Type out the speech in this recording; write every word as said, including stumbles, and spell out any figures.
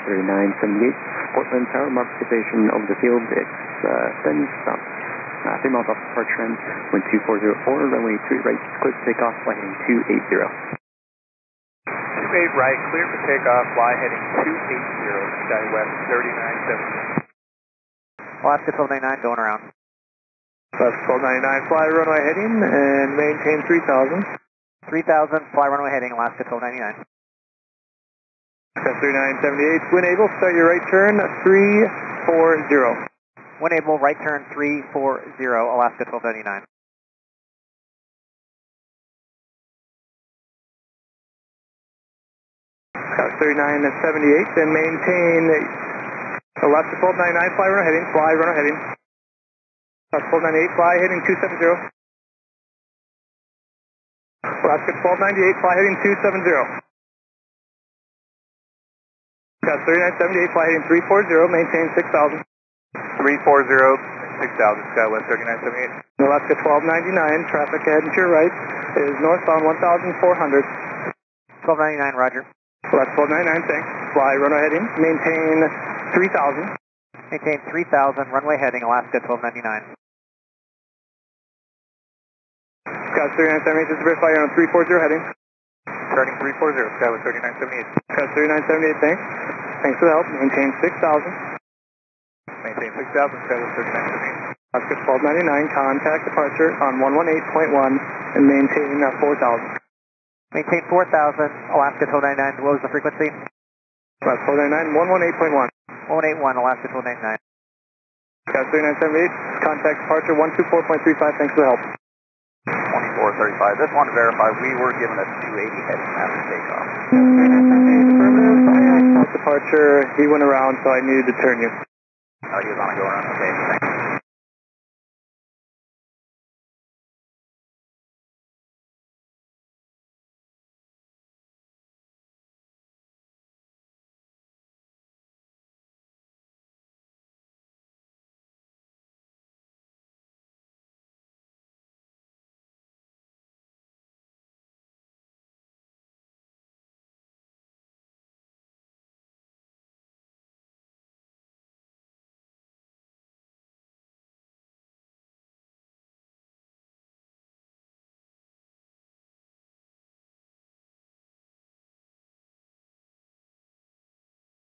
S K W three nine seven eight, Portland Tower, mark station of the field, it's uh, ten south. Uh, three miles off the park trend, one two four zero four, runway three right, clear for takeoff, fly heading two eight zero. two eight right, clear for takeoff, fly heading two eight zero, SkyWest thirty-nine seventy-eight. Alaska twelve ninety-nine, going around. Alaska twelve ninety-nine, fly runway heading and maintain three thousand. three thousand, fly runway heading, Alaska twelve ninety-nine. Alaska thirty-nine seventy-eight, when able, start your right turn, three four zero. When able, right turn three four zero, Alaska twelve ninety-nine. Scott thirty-nine seventy-eight, and maintain Alaska twelve ninety-nine, fly runner heading, fly runner heading. Alaska twelve ninety-eight, fly heading two seven zero. Alaska twelve ninety-eight, fly heading two seven zero. Scott thirty-nine seventy-eight, fly heading three four zero, maintain six thousand. three four zero, six thousand, SkyWest thirty-nine seventy-eight. Alaska twelve ninety-nine, traffic ahead to your right is northbound one thousand four hundred. twelve ninety-nine, roger. Alaska twelve ninety-nine, thanks. Fly runway heading, maintain three thousand. Maintain three thousand, runway heading, Alaska twelve ninety-nine. SkyWest thirty-nine seventy-eight, just verify you're on three four zero heading. Starting three four zero, SkyWest thirty-nine seventy-eight. SkyWest thirty-nine seventy-eight, thanks. Thanks for the help, maintain six thousand. Maintain six thousand, SkyWest thirty-nine seventy-eight. Alaska twelve ninety-nine, contact departure on one one eight point one and maintain uh, four thousand. Maintain four thousand, Alaska twelve ninety-nine, what was the frequency? Alaska twelve ninety-nine, one one eight point one. one one eight point one, Alaska twelve ninety-nine. SkyWest thirty-nine seventy-eight, contact departure one two four point three five, thanks for the help. twenty-four thirty-five, just want to verify we were given a two eighty heading after takeoff. Departure, he went around, so I needed to turn you. Oh, he was on a go around. Okay, thanks.